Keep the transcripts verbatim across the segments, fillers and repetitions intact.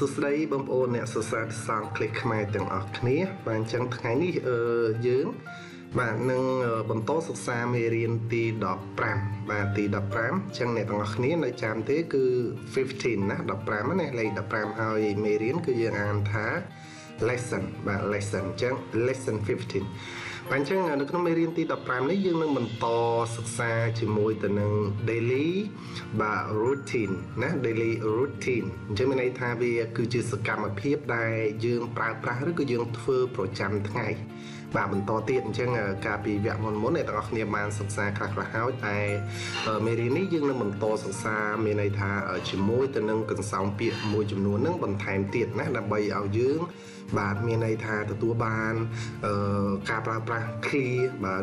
សួស្តីបងប្អូនអ្នកសិក្សាភាសាអង់គ្លីសខ្មែរទាំងអស់គ្នា lesson បាទ lesson ចឹង lesson fifteen បាទអញ្ចឹងនៅក្នុងមេរៀនទី ដប់ប្រាំនេះយើងនឹងបន្តសិក្សាជាមួយទៅនឹង daily បាទ routine ណា daily routine អញ្ចឹងមានន័យថាវាគឺជាសកម្មភាពដែលយើងប្រើប្រាស់ឬក៏យើងធ្វើប្រចាំថ្ងៃ បាទបន្តទៀតអញ្ចឹងការពីវគ្គមុនមុនអ្នកទាំងអស់គ្នាបានសិក្សាខ្លះៗហើយតែមេរៀននេះយើងនឹងបន្តសិក្សាមានន័យថាជាមួយទៅនឹងកន្សោមពាក្យមួយចំនួននឹងបន្ថែមទៀតណាដើម្បីឲ្យយើងបាទមានន័យថាទទួលបានការប្រើប្រាស់ ហើយ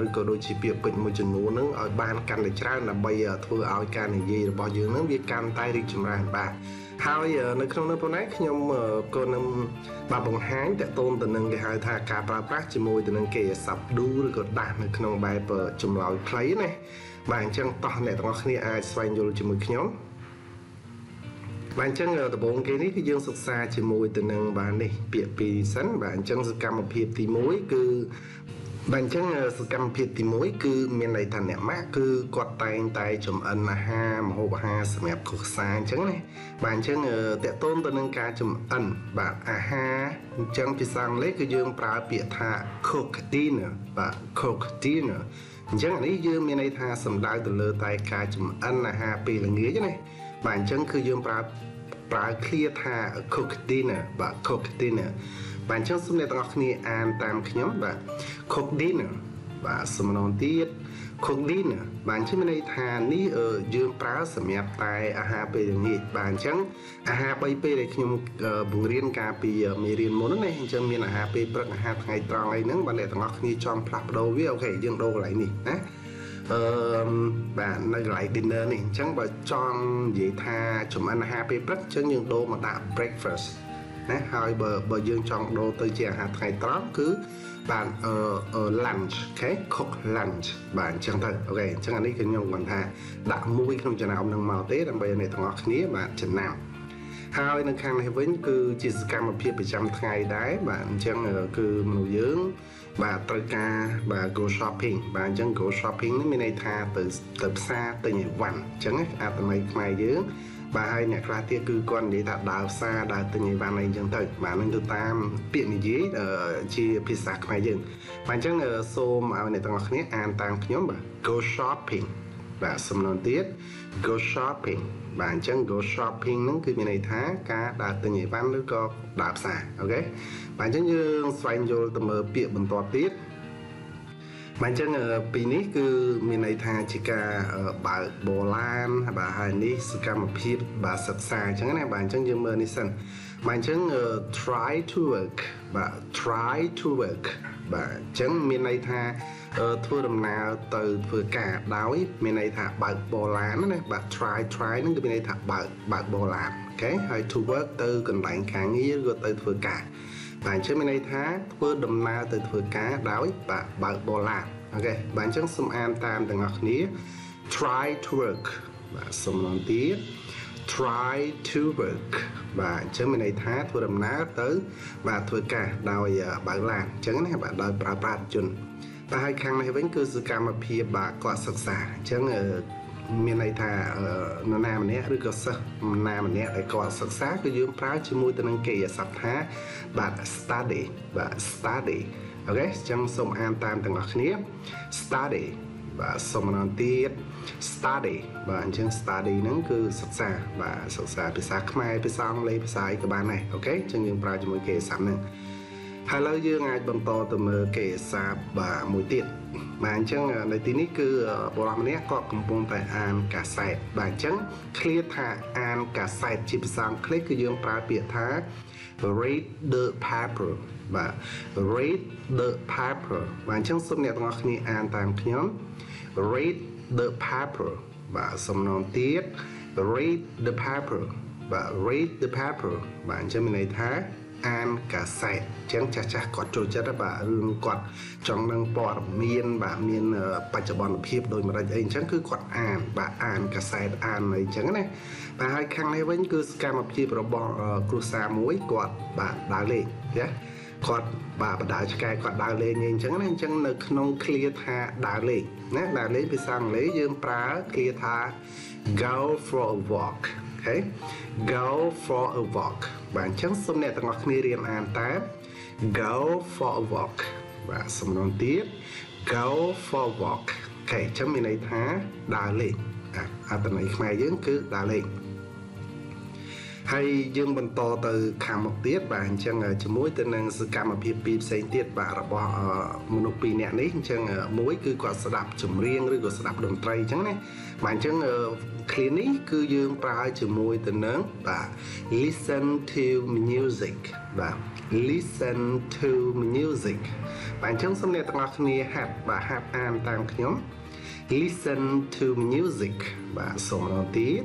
នៅក្នុងនោះផងដែរខ្ញុំក៏នឹងបាទបង្ហាញតកតូនទៅនឹងគេហៅថាការប្រើប្រាស់ជាមួយទៅនឹងគេសັບឌូឬក៏ដាស់នៅក្នុងបែបចម្លើយខ្លីណាបាទអញ្ចឹងតោះអ្នកទាំងអស់គ្នាអាចស្វែងយល់ជាមួយខ្ញុំបាទអញ្ចឹងដំបូងគេនេះគឺយើងសិក្សាជាមួយទៅនឹងបាទនេះពាក្យពីសិនបាទអញ្ចឹងសកម្មភាពទី មួយ បាទអញ្ចឹងសកម្មភាពទី មួយគឺមានន័យថាអ្នកម៉ាក់គឺគាត់តែងតែចម្អិនអាហារម្ហូបអាហារសម្រាប់គ្រួសារអញ្ចឹងណាបាទអញ្ចឹងតកតូនទៅនឹងការចម្អិនបាទអាហារអញ្ចឹងភាសាអង់គ្លិសគឺយើងប្រើពាក្យថា cook dinner បាទ cook dinner អញ្ចឹងនេះយើងមានន័យថាសំដៅទៅលើតែការចម្អិនអាហារពេលល្ងាចទេណាបាទអញ្ចឹងគឺយើងប្រើប្រើឃ្លាថា cook dinner បាទ cook dinner បាទអញ្ចឹងសូមអ្នកទាំងអស់គ្នាអានតាមខ្ញុំបាទ cook dinner បាទសំណងទៀត cook dinner បាទនេះយើងប្រើសម្រាប់តែអាហារពេលល្ងាចបាទអញ្ចឹងអាហារបីពេលដែលខ្ញុំបង្រៀនកាលពីមេរៀនមុនហ្នឹងណាអញ្ចឹងមានអាហារពេលព្រឹកអាហារថ្ងៃត្រង់អីហ្នឹងបាទអ្នកទាំងអស់គ្នាចង់ផ្លាស់ប្ដូរវាអូខេយើងដូរកន្លែងនេះណា បាទនៅកន្លែង dinner នេះអញ្ចឹងបើចង់និយាយថាចម្អិនអាហារពេលព្រឹកអញ្ចឹងយើងដូរមកដាក់ breakfast ណាហើយបើបើយើងចង់ដូរទៅជាអាហារថ្ងៃត្រង់គឺបាន lunch អូខេ cook lunch បាទអញ្ចឹងទៅអូខេអញ្ចឹងអានេះគឺខ្ញុំគាត់ថាដាក់មួយក្នុងចំណោមនឹងមកទេដើម្បីឲ្យអ្នកទាំងអស់គ្នាបាទចំណាំ ហើយនៅខាងនេះវិញគឺជាសកម្មភាពប្រចាំថ្ងៃដែរបាទអញ្ចឹងគឺមនុស្សយើងបាទត្រូវការបាទ go shopping បាទអញ្ចឹង go shopping នេះមានន័យថាទៅទៅផ្សារទិញអីវ៉ាន់អញ្ចឹងអាតន័យខ្មែរយើងបាទហើយអ្នកខ្លះទៀតគឺគាត់និយាយថាដើរផ្សារដើរទិញអីវ៉ាន់អីអញ្ចឹងទៅបាទនឹងទៅតាមពាក្យនិយាយជាភាសាខ្មែរយើងបាទអញ្ចឹងសូមឲ្យអ្នកទាំងអស់គ្នាអានតាមខ្ញុំបាទ go shopping បាទសំណងទៀត go shopping បាទអញ្ចឹង go shopping ហ្នឹងគឺមានន័យថាការដើរទិញអីវ៉ាន់ឬក៏ដើរផ្សារអូខេបាទអញ្ចឹងយើងស្វែងយល់ទៅមើលពាក្យបន្តទៀតបាទអញ្ចឹងពីនេះគឺមានន័យថាជាការបើកបោឡានបាទហើយនេះសកម្មភាពបាទសិក្សាអញ្ចឹងណាបាទអញ្ចឹងយើងមើលនេះសិនបាទអញ្ចឹង try to work បាទ try to work បាទអញ្ចឹងមានន័យថា ធ្វើដំណើរទៅធ្វើការដោយមានន័យថាបើកបោឡានណាបាទ try try ហ្នឹងគឺមានន័យថាបើកបើកបោឡានអូខេហើយ to work ទៅកន្លែងការងារឬក៏ទៅធ្វើការបាទអញ្ចឹងមានន័យថាធ្វើដំណើរទៅធ្វើការដោយបាទបើកបោឡានអូខេបាទអញ្ចឹងសូមអានតាមទាំងអស់គ្នា try to work បាទសំឡងទៀត try to work បាទអញ្ចឹងមានន័យថាធ្វើដំណើរទៅបាទធ្វើការដោយបើកឡានអញ្ចឹងណាបាទដោយប្រើប្រាស់ជន តែហើយខាងនេះវិញគឺសកម្មភាពបាទគាត់សិក្សាអញ្ចឹងមានន័យថានរណាម្នាក់ឬក៏សិស្សណាម្នាក់ដែលគាត់សិក្សាគឺយើងប្រើជាមួយទៅនឹងកិរិយាសព្ទថាបាទ study បាទ study អូខេអញ្ចឹងសូមអានតាមទាំងអស់គ្នា study បាទសំណងទៀត study បាទអញ្ចឹង study ហ្នឹងគឺសិក្សាបាទសិក្សាភាសាខ្មែរភាសាអង់គ្លេសភាសាអីក៏បានដែរអូខេអញ្ចឹងយើងប្រើជាមួយកិរិយាសព្ទហ្នឹង ហើយឥឡូវយើងអាចបន្តទៅមើលកេរ្តិ៍សព្ទបាទមួយទៀតបាទអញ្ចឹងនៅទីនេះគឺបុរសម្នាក់គាត់កំពុងតែអានកាសែតបាទអញ្ចឹងឃ្លាថាអានកាសែតជាភាសាអង់គ្លេសគឺយើងប្រើពាក្យថា read the paper បាទ read the paper បាទអញ្ចឹងសូមអ្នកទាំងអស់គ្នាអានតាមខ្ញុំ read the paper បាទសំណងទៀត read the paper បាទ read the paper បាទអញ្ចឹងមានន័យថា អានកាសែតបាទអញ្ចឹង read the paper បាទសំណងទៀត read the paper បាទអញ្ចឹងមានន័យថា than cả sẹt chén chả chả có trôi chết bà ương quạt trong năng bò miên bà miên bà chả bòn hiệp đôi mà đây chẳng cứ quạt an bà an cả sẹt an này chẳng này bà hai khăn này vẫn cứ cam một chi rồi bò cua sa muối quạt bà đá lên nhé quạt bà bà đá cho cái quạt đá lên như chẳng này chẳng nực nông clear tha đá lên nè đá lên vì sang lấy dương pra clear tha go for a walk okay go for a walk បាទអញ្ចឹងសូមអ្នកទាំងអស់គ្នារៀនអានតាម go for a walk បាទសំណងទៀត go for a walk អញ្ចឹងមានន័យថាដើរលេងបាទអត្ថន័យខ្មែរយើងគឺដើរលេងហើយយើងបន្តទៅខាងមុខទៀតបាទអញ្ចឹងជាមួយទៅនឹងសកម្មភាពពីរផ្សេងទៀតបាទរបស់មនុស្សពីរនាក់នេះអញ្ចឹងមួយគឺគាត់ស្ដាប់ចម្រៀងឬក៏ស្ដាប់ គ្លីនេះគឺយើងប្រើជាមួយទៅនឹង listen to music បាទ listen to music បាទអញ្ចឹងសូមអ្នកទាំងអស់គ្នាហាត់បាទហាត់អានតាមខ្ញុំ listen to music បាទសូមបន្តទៀត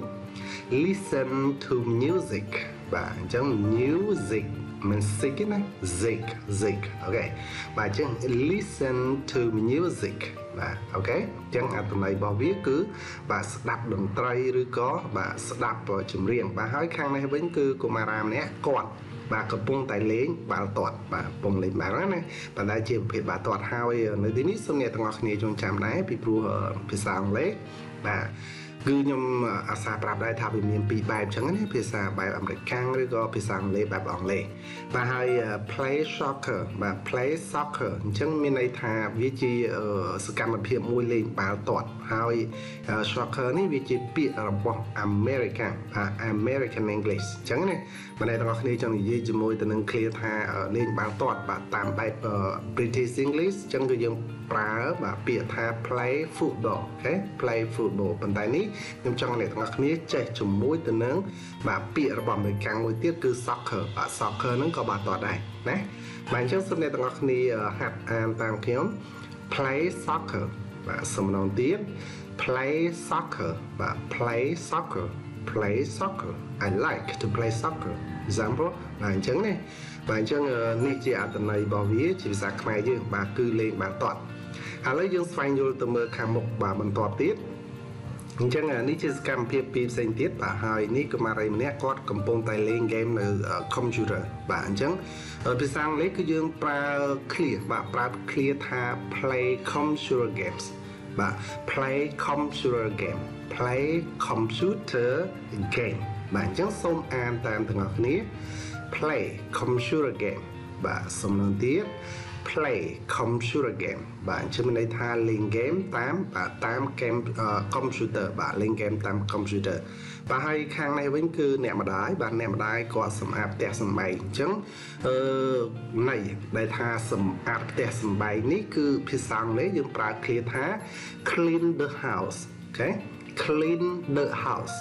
listen to music បាទអញ្ចឹង music មិន sick ណា zik zik អូខេ បាទអញ្ចឹង listen to music បាទអូខេអញ្ចឹងអត្ថន័យរបស់វាគឺបាទស្ដាប់តន្ត្រីឬក៏បាទស្ដាប់ចម្រៀងបាទហើយខាងនេះវិញគឺកុមារាម្នាក់គាត់បាទកំពុងតែលេងបាល់ទាត់បាទពុំលេងបាល់ហ្នឹងណាបាទតែជាប្រភេទបាល់ទាត់ហើយនៅទីនេះសូមអ្នកទាំងអស់គ្នាចងចាំដែរពីព្រោះភាសាអង់គ្លេសបាទ គឺខ្ញុំអាសាប្រាប់ដែរថាវាមានពីរបែបចឹងណាភាសាបែបអាមេរិកកាំងឬក៏ភាសាអង់គ្លេសបែបអង់គ្លេសបាទហើយ play soccer បាទ play soccer អញ្ចឹងមានន័យថាវាជាសកម្មភាពមួយលេងបាល់ទាត់ហើយ soccer នេះវាជាពាក្យរបស់ American American English ចឹងណាបងប្អូនទាំងអស់គ្នាចង់និយាយជាមួយទៅនឹង clear ថាលេងបាល់ទាត់បាទតាមបែប British English ចឹងគឺយើងប្រើបាទពាក្យថា play football អូខេ play football ប៉ុន្តែនេះ ខ្ញុំចង់អ្នកទាំងអស់គ្នាចេះជាមួយទៅនឹងបាទពាក្យរបស់អាមេរិកមួយទៀតគឺ soccer បាទ soccer ហ្នឹងក៏បាទតដែរណាបាទអញ្ចឹងសូមអ្នកទាំងអស់គ្នាហាត់អានតាមខ្ញុំ play soccer បាទសំណងទៀត play soccer បាទ play soccer play soccer I like to play soccer example បាទអញ្ចឹងនេះបាទអញ្ចឹងនេះជាអត្ថន័យរបស់វាជាភាសាខ្មែរយើងបាទគឺលេងបាល់ទាត់ឥឡូវយើងស្វែងយល់ទៅមើលខាងមុខបាទបន្តទៀត អញ្ចឹងនេះជាសកម្មភាពពីផ្សេងទៀតបាទហើយនេះកុមារីម្នាក់គាត់កំពុងតែលេងហ្គេមនៅកុំព្យូទ័របាទអញ្ចឹងភាសាអង់គ្លេសគឺយើងប្រើ clear ថា play computer games បាទ play computer game play computer game បាទអញ្ចឹងសូមអានតាមទាំងអស់គ្នា play computer game បាទសំណងទៀត play computer game បាទអញ្ចឹងមានន័យថាលេង game តាម តាម game computer បាទលេង game តាម computer បាទហើយខាងនេះវិញគឺអ្នកម្ដាយបាទអ្នកម្ដាយគាត់សម្អាតផ្ទះសម្បែងអញ្ចឹងអឺន័យដែលថាសម្អាតផ្ទះសម្បែងនេះគឺភាសាអង់គ្លេសយើងប្រើ clear ថា clean the house okay clean the house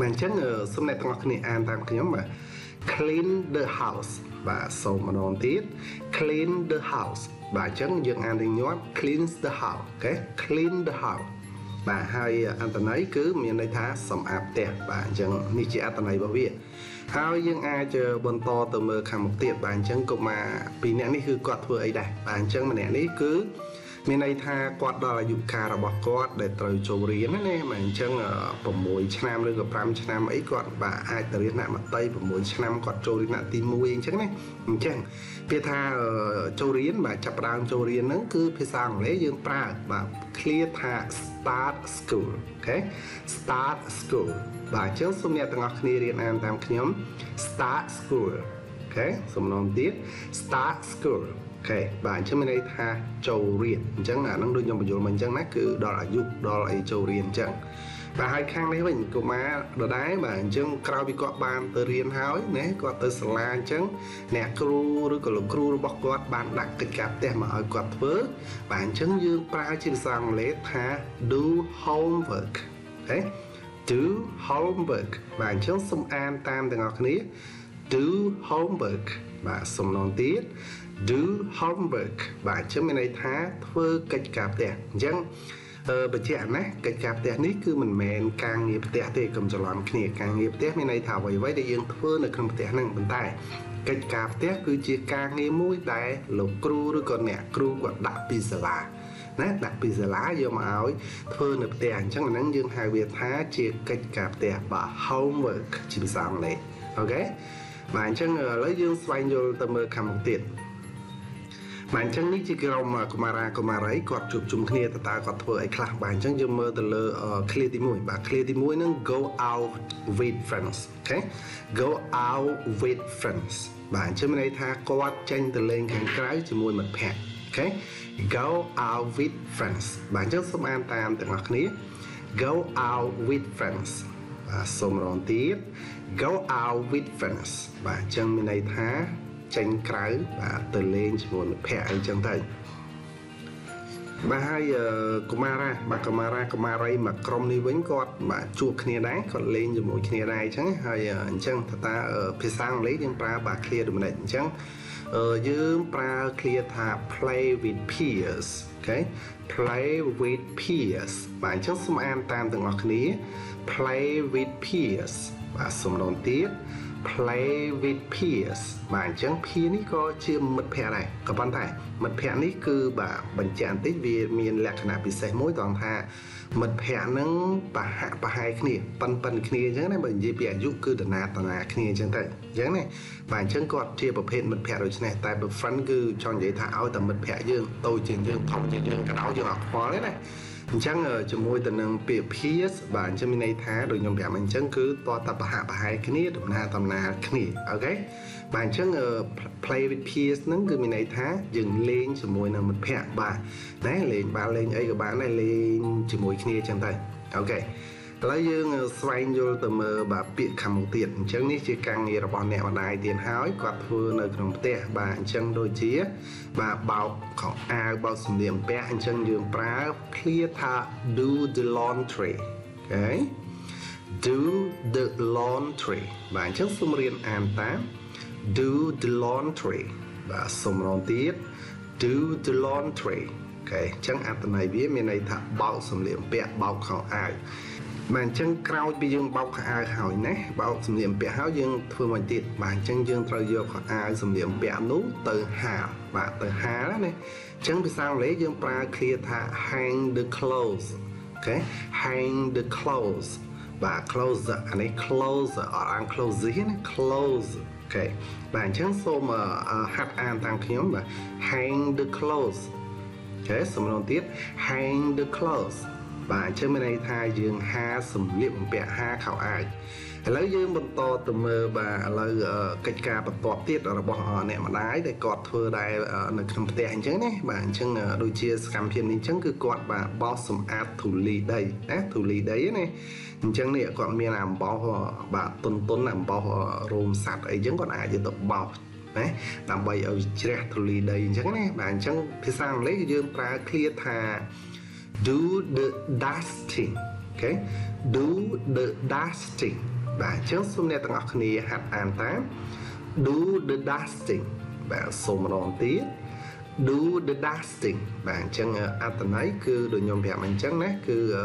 បាទអញ្ចឹងសូមអ្នកទាំងអស់គ្នាអានតាមខ្ញុំបាទ clean the house បាទសូមម្ដងទៀត clean the house បាទអញ្ចឹងយើងអានទៅញាត់ clean the house អូខេ clean the house បាទហើយអត្ថន័យគឺមានន័យថាសម្អាតផ្ទះបាទអញ្ចឹងនេះជាអត្ថន័យរបស់វា ហើយយើងអាចបន្តទៅមើលខាងមុខទៀតបាទអញ្ចឹងកុមារពីរនាក់នេះគឺគាត់ធ្វើអីដែរបាទអញ្ចឹងម្នាក់នេះគឺ មានន័យថាគាត់ដល់អាយុការរបស់គាត់ដែលត្រូវចូលរៀនណាណាបាទអញ្ចឹង clear ថា start school okay start school បាទអញ្ចឹងសូមអ្នកទាំងអស់គ្នារៀនអានតាមខ្ញុំ start school okay សំណងទៀត start school អូខេបាទអញ្ចឹងមានន័យថាចូលរៀនអញ្ចឹងអានឹងដូចខ្ញុំបញ្យល់មិញអញ្ចឹងណាគឺដល់អាយុដល់អីចូលរៀនអញ្ចឹងបាទហើយខាងនេះវិញកុមារដដែលបាទអញ្ចឹងក្រោយពីគាត់បានទៅរៀនហើយណាគាត់ទៅសាលាអញ្ចឹងអ្នកគ្រូឬក៏លោកគ្រូរបស់គាត់បានដាក់កិច្ចការផ្ទះមកឲ្យគាត់ធ្វើបាទអញ្ចឹងយើងប្រើជាភាសាអង់គ្លេសថា do homework អូខេ do homework បាទអញ្ចឹងសូមអានតាមទាំងអស់គ្នា do homework បាទសំណងទៀត do homework បាទអញ្ចឹងមានន័យថាធ្វើកិច្ចការផ្ទះអញ្ចឹងបញ្ជាក់ណាកិច្ចការផ្ទះនេះគឺមិនមែនការងារផ្ទះទេកុំច្រឡំគ្នាការងារផ្ទះមានន័យថាអ្វីៗដែលយើងធ្វើនៅក្នុងផ្ទះហ្នឹងប៉ុន្តែ ការងារផ្ទះគឺយើងប្រើ clear ថា Cách cà phê cứ chia ca nghe mũi đáy lục cru rồi còn nẹ cru của đặc pizza lá nát đặc pizza lá dùm áo thơ nập tiền chắc là nắng dương hai Việt Thái chia cách cà phê và homework chìm sáng này. Ok bạn chẳng ngờ lấy dương xoay vô tầm mơ khám một tiệt bạn chẳng ní chỉ kêu mà của mà ra của mà ấy quạt chụp chung kia ta ta quạt thơ ấy khạc bạn chẳng dương mơ từ lơ clear tí mũi và clear tí mũi nó go out with friends. Ok go out with friends bạn chẳng mình ấy tha quạt chanh từ lên kháng cái chỉ mùi mật hẹn. Ok go out with friends bạn chẳng xong an tam từ ngọt ní go out with friends và xong rồi tiếp go out with friends và chân mình này thá tranh cãi và từ lên chỉ muốn phe anh chân thành và hai giờ uh, camera mà camera camera mà crom đi với con mà chuột kia đá còn lên rồi mỗi kia đá trắng hai anh uh, chân thật ta ở phía sang lấy những pra và clear được mình trắng ở dưới pra clear thà play with peers. Ok play with peers và chắc xong an tam từng ngọc ní play with peers và xong đón tiếp play with peers bạn chẳng phía ní có chưa mật phẹ này có bạn thầy mật phẹ ní cứ bà bệnh trạng tích vì mình lạc nạp bị xảy mối toàn thà mật phẹ nâng bà hạ bà hai cái này bần bần cái này chẳng này bệnh dịp bẻ dụ cư đần nà tầng nà cái này chẳng thầy chẳng này bạn chẳng có chia bập hẹn mật phẹ rồi chứ này tại bập phân cư chọn giấy thảo tầm mật phẹ dương tôi trên dương thông trên dương cả đáo dương học hóa đấy này chẳng ở trong môi tình năng bìa peers bạn cho mình này thá được nhầm bẻm mình chẳng cứ to tập hạ bà hai cái nít đồng na tầm na cái nít. Ok bạn chẳng ở play with peers nắng cứ mình này thá dừng lên cho môi nào một phe bà đấy lên bà lên ấy của bạn này lên chỉ môi kia chẳng tay. Ok lấy dương xoay vô tầm mơ bà bịa khám một tiền chẳng ní chỉ càng nghe là bọn nẹo này tiền hói quạt vừa nơi đồng tệ bạn chẳng đôi chía và bảo khổng A bao xung điểm bé chẳng dương pra clear tha do the laundry. Ok do the laundry bạn chẳng xung riêng an tám do the laundry và xung rôn tiếp do the laundry. Ok chẳng ạt này biết mình này thả bao xung điểm bé bao khổng ai bạn chân cào bị dương bao khả hỏi nè bao sầm điểm bẹ háo dương phương mạnh tiệt bạn chân dương trao vô khả sầm điểm bẹ nú từ hà và từ hà đó này chẳng vì sao lấy dương pra clear thả hang the clothes. Ok hang the clothes và close anh ấy close ở anh close gì này close. Ok bạn chân xô mà hát an tăng khiếm mà hang the clothes. Ok xong rồi tiếp hang the clothes bạn chơi bên này thay dương ha sầm liệm bẹ ha khảo ai lấy dương bật to từ mơ và lấy cách ca bật to tiết ở bỏ nè mà đái để cọt thưa đài được cầm tiền chứ này bạn chân đôi chia cầm tiền đến chân cứ cọt và bao sầm ad thủ lý đây ad thủ lý đấy này chân này còn miền làm bao họ bạn tôn tôn làm bao họ rôm sạt ấy chứ còn ai dân tộc bao đấy làm bậy ở chia thủ lý đây chứ này bạn chân thì sao lấy dương pra clear thà do the dusting. Ok do the dusting và trước xung này tầng ngọc này hạt an tám do the dusting và xung rộn tí do the dusting bạn chẳng an tầng ấy cứ đồ nhóm vẹn mình chẳng nét cứ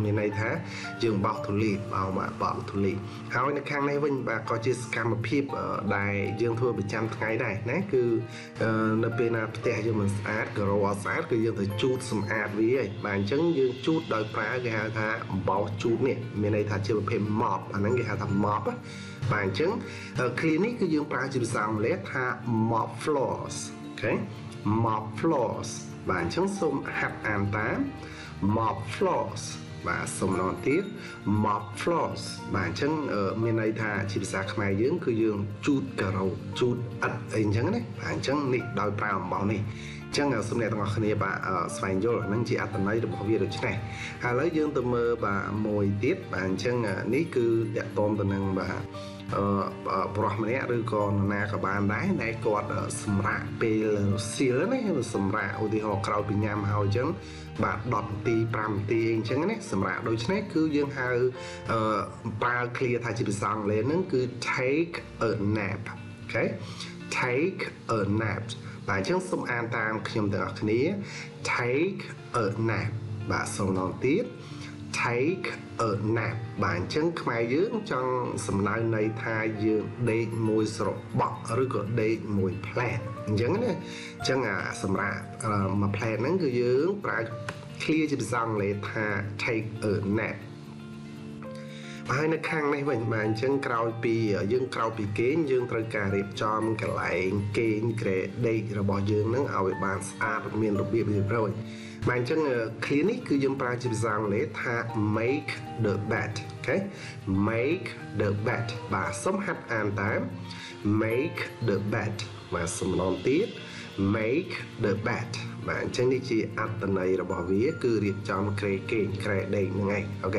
mình này thá dường bọc thủ lì bảo mà bọc thủ lì hào anh khang này vinh và có chiếc scam một phép đài dương thua bị trăm ngày này nét cứ nợ bên nạp tè dương mình sát cửa rô sát cứ dương thử chút xong ạt với ấy bạn chẳng dương chút đòi phá gà thá bọc chút nè mình này thá chưa một phép mọp anh ấy gà thá mọp bạn chẳng clinic cứ dương phá chìm xong lét thá mọp floors. Ok mop floors bạn chẳng xung hạt an tám mop floors và xung non tiếp mop floors bạn chẳng ở miền này thà chỉ xa khmai dưỡng cứ dương chút cà râu chút ẩn anh chẳng đấy bạn chẳng nị đòi vào bảo này chẳng là xung này tao ngọt này bà xoay vô là năng chị ạ tầm lấy được bảo viên được chứ này hà lấy dương tầm mơ bà mồi tiếp bạn chẳng ní cứ đẹp tôm tầm năng bà bọn mình đã được còn là các bạn đấy này còn sầm rạ pel xìa đấy hay là sầm rạ ôi thì họ cào bị nhầm hào chứ bạn đọt tì pram tì chứ cái này sầm rạ đôi chứ này cứ dương hào ba clear thay chỉ bị sang lên nó cứ take a nap. Ok take a nap bạn chẳng xung an tam khi nhầm được cái này take a nap bạn xong nói tiếp take ở nạp bản chân khai dưỡng trong sầm lai này tha dưỡng để môi sổ bọc rồi có để môi plan chẳng nè chẳng à sầm ra mà plan nó cứ dưỡng phải clear chụp răng này tha take ở nạp hai nơi khang này vậy mà chân cầu pì dương cầu pì kiến dương trời cà rệp chom cả lại kiến kệ đây là bỏ dương nắng ảo bàn xa miền lục địa rồi bạn chân clinic cứ dùng pra chụp rằng để tha make the bed okay make the bed và sống hạt an tám make the bed và sống non tiết make the bed bạn chân đi chi ăn tuần này là bỏ vía cứ rệp chom kệ kiến kệ đây ngay ok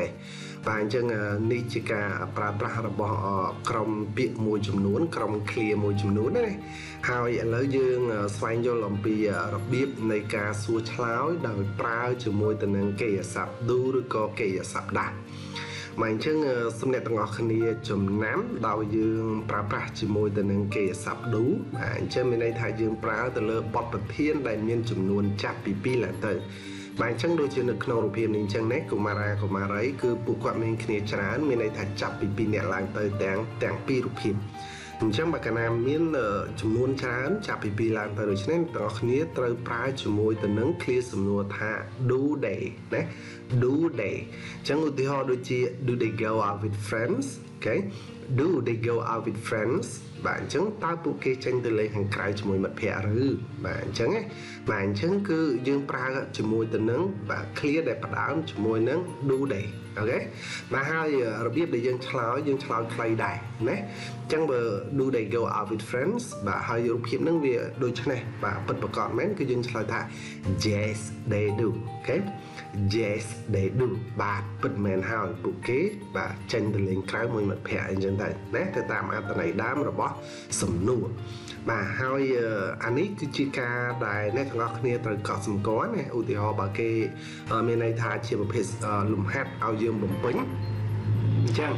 bạn chân đi chi cả pra pra là bỏ crom bịa môi chấm nón crom clear môi chấm nón này hai lời dương xoay vô lòng bì đặc biệt này cả xua cháo đời pra chữ môi từ năng kề sập đu rồi có kề sập đạn mình chứ xung này tầng ngọc này chùm nám đào dương pra pra chữ môi từ năng kề sập đú bạn chứ mình đây thay dương pra từ lơ bọt bật thiên đại miên chùm nón chặt bì bì là từ bạn chẳng đôi chân được nô rụp hiểm nên chẳng nét của mà ra của mà ấy cứ bụng quạt mình kia chán mình này thả chặt bì bì nhẹ làng tới tảng tảng pi rụp hiểm mình chẳng bà cả nam miên chùm luôn chán chặt bì bì làng tới rồi cho nên tao khía tới pra chùm môi tới nắng clear chùm nua thả đủ đầy nè đủ đầy chẳng ưu tí ho đôi chia do they go out with friends okay do they go out with friends bạn chứng ta bù kê tranh từ lấy hàng cài cho môi mặt phe rư bạn chứng ấy bạn chứng cứ dương pra cho môi từ nắng và clear để bắt đảo cho môi nắng đu đầy ok mà hai rồi biết để dương cháo dương cháo play đầy nè chẳng bờ đu đầy go out with friends và hai rồi kiếm nắng về đôi chân này và bật bật còn mấy cái dương cháo thả yes they do ok yes they do và bật mền hào bù kê và tranh từ lấy cài môi mặt phe chân thầy nè từ tạm ăn từ này đám rồi bỏ sầm nua bà hai anh ấy cứ chia ca đại nét ngọc này từ cọ sầm có này ưu tiên họ bà kê miền này thà chia một hết lùm hạt ao dương lùm bánh chăng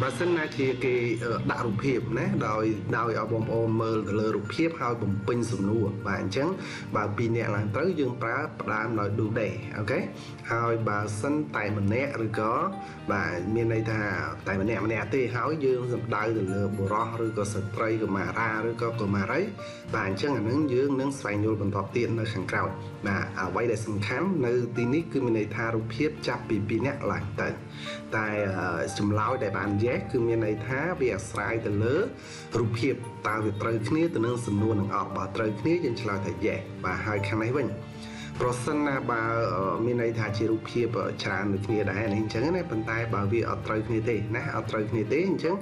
mà sinh ra thì cái đạo rụp hiệp nè đòi đòi ở bom ôm mơ lơ rụp hiệp hai bồng pin sầm nua bà chăng bà pin nhẹ là tới dương pra đam đòi đủ đầy ok hai bà sinh tài mình nè rồi có bà miền này thà tài mình nè mình nè tê háo dương đai rồi lơ bồ ro rồi có sợi dây rồi mà ra rồi có còn mà đấy bà chăng là nướng dương nướng xoay nhồi bằng tọt tiền nơi khẳng cầu bà ở quay để xem khám nơi tin nít cứ miền này thà rụp hiệp chắp pin pin nhẹ lại tại tại chùm lao đại bàn giác cứ miền này thá về sai từ lỡ rụp hiệp ta về trời kia từ nương sầm nua nương ọp bà trời kia dân chợ thời dễ bà hai khăn ấy vinh prosen là bà miền này thá chỉ rụp hiệp tràn được kia đại hình chấn này bàn tay bà về ở trời kia thế nè ở trời kia thế hình chấn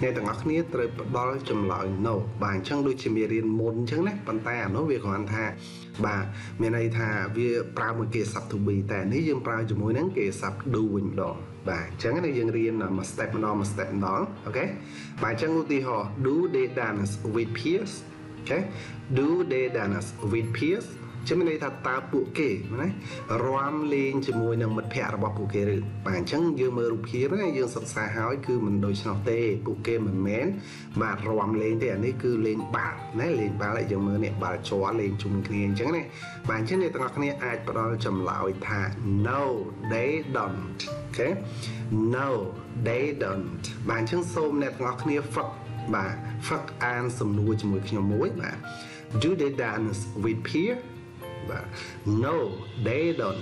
này tầng ngọc kia trời đó chùm lao nổ bàn chân đôi chim bì riêng môn chấn nè bàn tay nó về còn thá bà miền này thá về pra một kề sập thùng bì tại nếu dân pra chùm mối nắng kề sập đủ bình đỏ và chẳng là dân riêng là một step đó một step đó ok và chẳng ưu tiên họ do they dance with peers ok do they dance with peers chứ mình đây thật ta bộ kể này roam lên chỉ môi nằm mật phe là bộ kể được bản chân dương mơ rụp hiếm này dương sập xa hói cứ mình đôi chân tê bộ kê mình mén và roam lên thì anh ấy cứ lên bảng này lên bảng lại dương mơ này bà chó lên chung kia chẳng này bản chân này tao ngọc này ai bắt đầu chầm lại thà no they don't ok no they don't bản chân xôm này tao ngọc này phật bà phật an sầm nuôi cho mùi khi mối mà do they dance with peer no they don't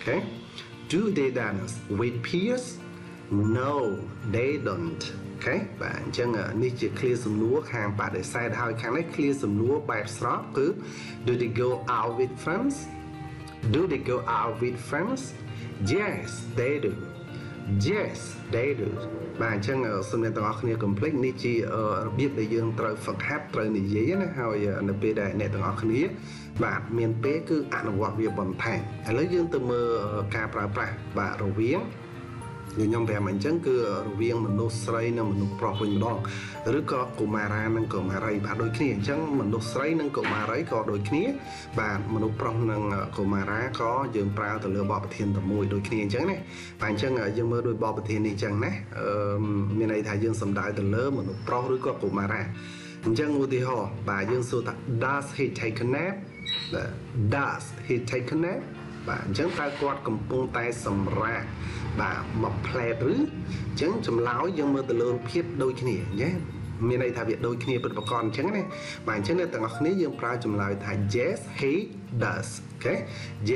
okay do they dance with peers no they don't okay bạn chẳng ở ní chỉ clear sầm lúa hàng bạn để sai hai khang này clear sầm lúa bài srop cứ do they go out with friends do they go out with friends yes they do yes they do bạn chẳng ở sầm này tao không complete ní chỉ biết để dương trời phật hát trời này dễ này hồi nè bề đại này tao không biết và miền bé cứ ăn hoặc việc bầm thành lấy dương từ mơ cà pra pra và rượu viếng người nhom về mình chấn cứ rượu viếng mình nốt sấy nên mình nốt protein đó rồi có củ mà ra nên củ mà rây và đôi khi chấn mình nốt sấy nên củ mà rây có đôi khi và mình nốt protein nên củ mà ra có dương pra từ lửa bọt thiên từ mùi đôi khi chấn này và chấn ở dương mơ đôi bọt thiên đi chấn này miền này thái dương sầm đại từ lửa mình nốt protein rồi có củ mà ra chấn uti ho và dương số ta does he take a nap does he take a nap và chẳng ta quạt cầm bông tay sầm ra và mập phè rứ chẳng chầm láo dân mơ từ lương khiếp đôi kia nhé miền này thà Việt đôi kia bật bà con chẳng này bạn chẳng nên tặng học nếu dân pra chầm lại thà yes he does okay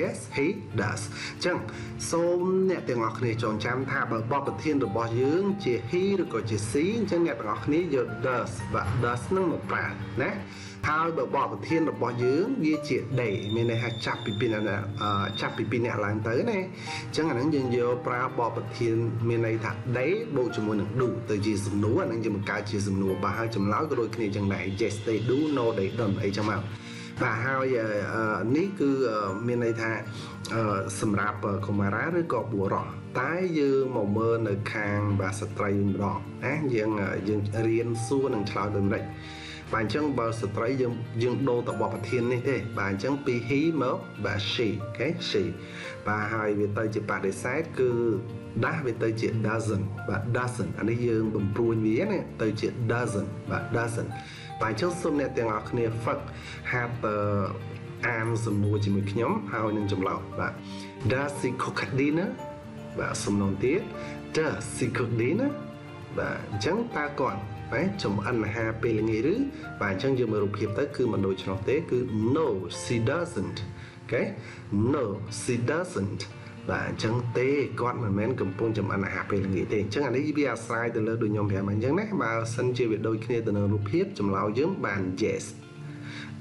yes he does chẳng xôm nhẹ tặng học này chọn chăm thà bởi bò bật thiên được bò dưỡng chỉ he được có chỉ xí chẳng nhẹ tặng học nếu giờ does và does nó một pra nè thao bờ bò thiên là bò dưỡng ghi chị đẩy mình này chạp pin là chạp pin là làm tới này chẳng hạn những nhiều pra bò thiên mình này thật đấy bộ chúng mình đủ từ gì dùng núa anh chị một cái chỉ dùng núa bà hai chấm láo cái đôi khi này chẳng này yes they do no để đầm ấy trong nào và hai giờ ní cứ mình này thà sầm rạp của mà rá với cọp bùa rọ tái dư màu mơ nơi khang và sợi đỏ á riêng riêng riêng xua nằng cháo đầm đấy bạn chẳng bao giờ thấy dân dân đô tập bọc thiên này thế bạn chẳng pi hí mớ và xì cái xì và hai về tới chỉ bà để xét cứ đá về tới chuyện doesn't và doesn't anh ấy dương bầm ruồi vía này tới chuyện doesn't và doesn't bạn chẳng xung này tiếng ngọc này phật hạt am sầm nua chỉ một nhóm hao nên chầm lậu và does it cook dinner và sầm non tiết does it cook dinner và chẳng ta còn phải chồng ăn hà pê là nghề rứ và chẳng dừng mà rụp hiệp tới cứ mà đổi cho nó tế cứ no she doesn't cái no she doesn't và chẳng tế con mà mến cầm phong chồng ăn hà pê là nghề thế chẳng hạn đấy bia sai từ lơ đôi nhóm hẹp mà chẳng nét mà sân chơi việc đôi kia từ nó rụp hiệp chồng lao dưỡng bàn yes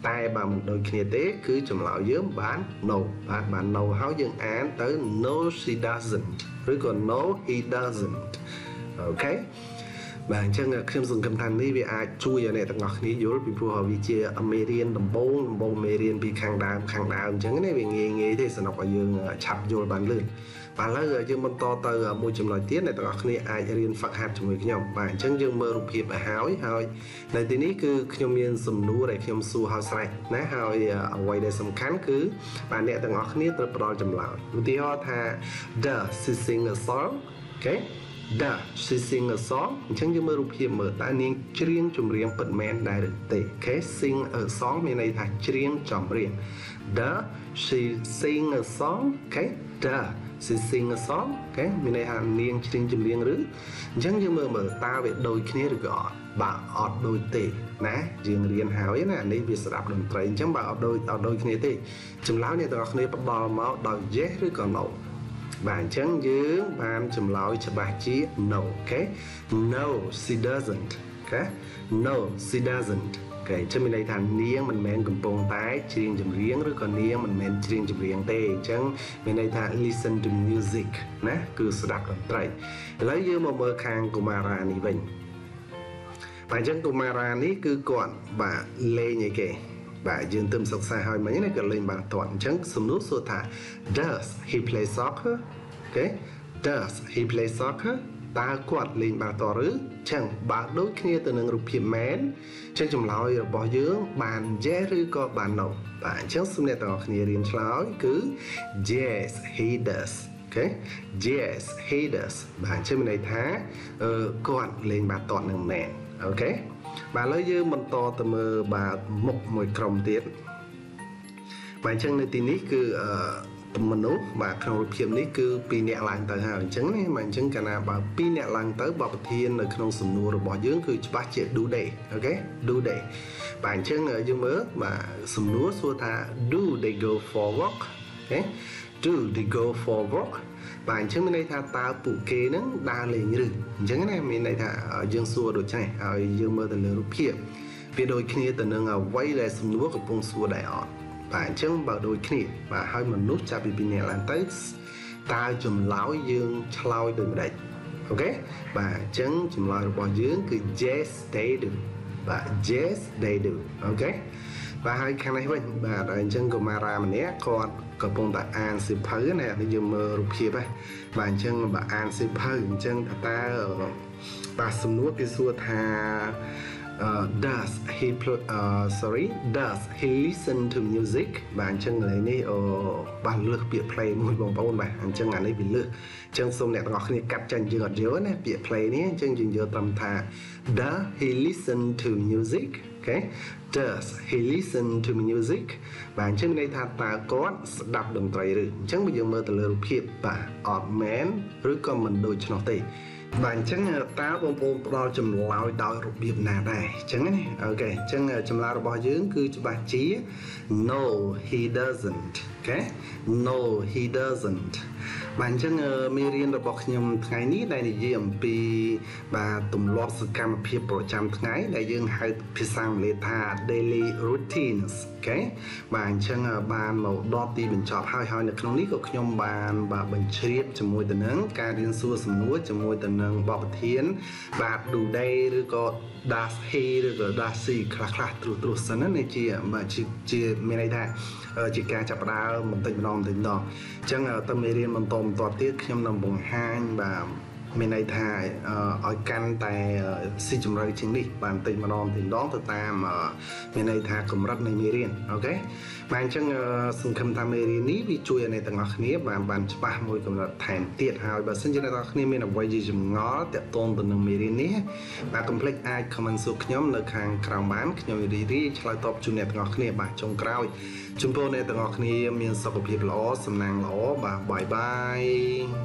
tay bà một đôi kia tế cứ chồng lao dưỡng bán no và bạn no háo dưỡng án tới no she doesn't rồi còn no he doesn't ok bạn chẳng là khi dùng cầm thành đi về ai chui giờ này tặng ngọc ní dối bị phù hợp vì chia American đồng bông đồng bông American bị khang đam khang đam chẳng này về nghề nghề thế sản học ở dương chập dồi bán lươn bạn lá giờ dương bên to từ môi trường nội tiết này tặng ngọc ní ai American phát hạt cho người nhom bạn chẳng dương mơ rụp hiệp hỏi hỏi này thì ní cứ khi ông miền sầm núi này khi ông su hao sai nãy hỏi ở ngoài đây sầm khán cứ bạn này tặng ngọc ní từ pro chậm lại thì họ tha the sing a song okay đã she sing a song chẳng như mơ rụp hiệp mở ta nên riêng chùm riêng bật men đại được tệ cái sing a song bên này thạch riêng chùm riêng đã she sing a song cái đã she sing a song cái bên này hàng riêng riêng chùm riêng rứ chẳng như mơ mở ta về đôi khi được gọi bà ọt đôi tệ nè riêng riêng hào ấy nè nên vì sự đạp đồng trái chẳng bà ọt đôi ọt đôi khi tệ chùm láo này tao không bắt bò máu đòi dễ rồi còn nậu bạn chẳng dưỡng bạn chùm lối cho bà chí no cái no she doesn't cái no she doesn't cái cho mình đây thành niên mình men cầm bông tái riêng chùm riêng rồi còn niên mình men riêng chùm riêng tê chẳng mình đây thành listen to music nè cứ sờ đặt lại lấy dư một mơ khang của Mara này bình bạn chẳng của Mara này cứ còn bà lê như kì và dương tâm sọc xa hơi mà nhé này lên bằng toàn trắng xung nút xua thả does he play soccer okay does he play soccer ta quạt lên bằng tỏ rứ chẳng bà đôi kia từ nâng rụp hiểm mến chẳng chùm lói rồi bỏ dưỡng bàn dễ rư có bàn nộp và chẳng xung nét tỏ khỉ riêng lói cứ yes he does okay yes he does bạn chơi mình này thá ờ, quạt lên bằng toàn nâng nền ok bà lấy dư mình to từ mơ bà một mùi còng tiết bạn chẳng nên tin nít cứ tụm mình út bà không hiểm nít cứ pi nhẹ làng tới hào chẳng này bạn chẳng cả nào bà pi nhẹ làng tới bà thiên là không sủng nua rồi bỏ dưỡng cứ ba triệu đủ đầy ok đủ đầy bạn chẳng ở dưới mớ mà sủng nua xua tha do they go for walk okay do they go for walk bạn chẳng mình đây thà ta phụ kế nó đa lề như chẳng này mình đây thà ở dương xua đồ chay ở dương mơ từ lều rụp hiệp vì đôi khi từ nương ở quay lại sầm núi của vùng xua đại họ bạn chẳng bảo đôi khi và hai mình nút cha bị bị nhẹ làm tới ta chùm lão dương chloi từ đây ok và chẳng chùm lão bỏ dương cứ yes they do và yes they do ok và hai khăn này mình và đại chân của Mara mình nhé còn cặp bông tại an xịt phơi này thì dùng rụp hiệp ấy bạn chân bạn an xịt phơi chân ta ta sum nút cái xua tha does he sorry does he listen to music bạn chân người này bạn lược bịa play một vòng bao bạn chân ngàn này bị lược chân sông này ngọc này cắt chân dừa dứa này bịa play này chân dừa tầm tha does he listen to music Okay. Does he listen to music? Bạn trên đây thà ta có đọc đồng tài rồi. Chẳng bây giờ mơ từ lời phiệp và odd man rồi còn mình đôi cho nó tì. Bạn chẳng là ta bông bông bông chùm lao đòi rụp điệp nào đây. Chẳng ấy. Ok. Chẳng là chùm lao bỏ dưỡng cư cho bà chí. No, he doesn't. Okay. No, he doesn't. Bạn chẳng mê riêng bọc nhầm ngày ní đây này dì ẩm bì và tùm lọp sự cam phiếp bổ trăm ngày đại dương hai phía sang lê thà daily routines. Okay. Bạn chẳng bàn màu đọt đi bình chọp hai hai nực nông ní của nhóm bàn và bình triếp cho môi tình ứng ca điên xua xâm lúa cho môi tình ứng bọc thiên và đủ đây rồi có đá hê rồi có đá xì khá khá trù trù sân này chị mà chị chị mê này thà chị ca chạp ra một tình nông tình đó chẳng là tâm mê riêng mình tồn tọt tiết nhóm nằm bổng hang và mình này thà ở căn tại si chủng rơi chính đi bàn tình mà non thì đó từ ta mà mình này thà cũng rất này mê riêng. Ok bạn chẳng xung khâm tham mê riêng ní vì chui này tầng ngọc ní và bàn cho ba môi cũng là thèm tiệt hào và xin chân này ta ní mình là quay gì chùm ngó tiệp tôn từ nâng mê riêng ní và complex ai comment xuống nhóm lực hàng khảo bán nhóm đi đi cho lại top chung này tầng ngọc ní và trong crowd chúng tôi này tầng ngọc ní mình sau cuộc hiệp lỗ xâm nàng lỗ và bye bye.